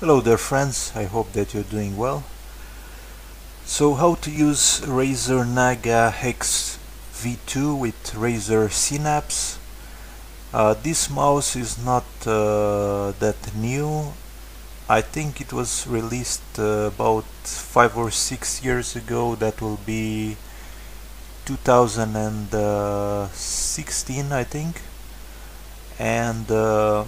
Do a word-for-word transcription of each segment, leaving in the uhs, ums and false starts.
Hello there friends, I hope that you're doing well. So how to use Razer Naga Hex V two with Razer Synapse. Uh, this mouse is not uh, that new. I think it was released uh, about five or six years ago. That will be two thousand sixteen, I think. And uh,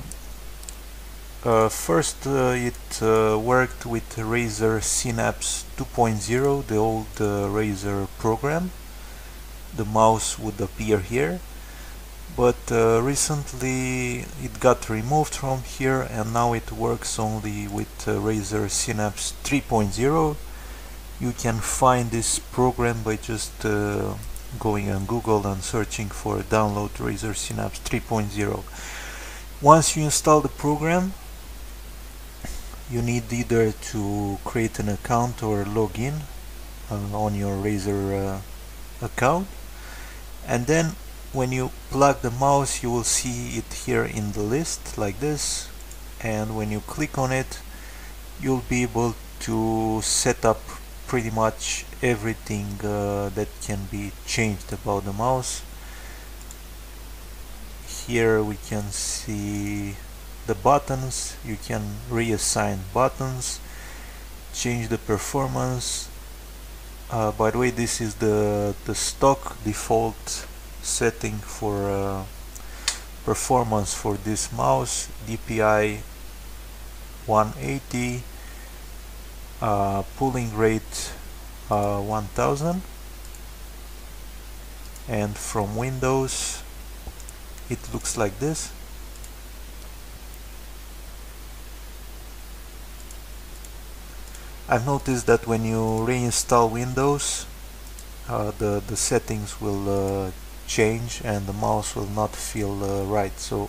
Uh, first uh, it uh, worked with Razer Synapse two point oh, the old uh, Razer program. The mouse would appear here, but uh, recently it got removed from here and now it works only with uh, Razer Synapse three point oh. You can find this program by just uh, going on Google and searching for download Razer Synapse three point oh. Once you install the program, you need either to create an account or log in uh, on your Razer uh, account, and then when you plug the mouse you will see it here in the list like this, and when you click on it you'll be able to set up pretty much everything uh, that can be changed about the mouse. Here we can see the buttons. You can reassign buttons, change the performance. Uh, by the way, this is the the stock default setting for uh, performance for this mouse, D P I one eighty, uh, pulling rate uh, one thousand, and from Windows it looks like this. I've noticed that when you reinstall Windows, uh, the, the settings will uh, change and the mouse will not feel uh, right. So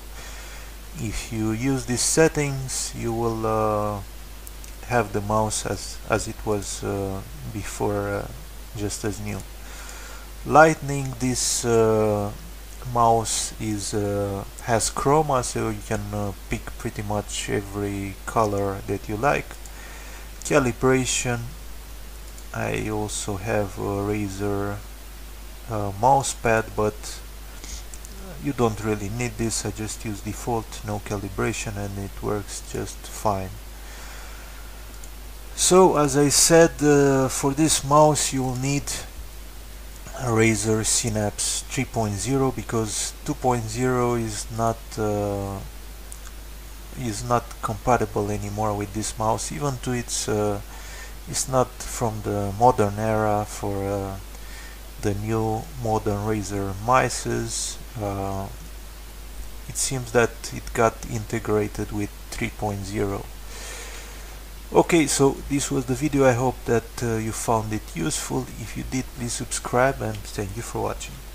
if you use these settings, you will uh, have the mouse as, as it was uh, before, uh, just as new. Lightning, this uh, mouse is uh, has chroma, so you can uh, pick pretty much every color that you like. Calibration, I also have a Razer uh, mouse pad, but you don't really need this. I just use default, no calibration, and it works just fine. So as I said, uh, for this mouse you will need a Razer Synapse three point oh, because two point oh is not uh, is not compatible anymore with this mouse, even to its uh, it's not from the modern era for uh, the new modern Razer mices. Uh, it seems that it got integrated with three point oh. Okay, so this was the video. I hope that uh, you found it useful. If you did, please subscribe, and thank you for watching.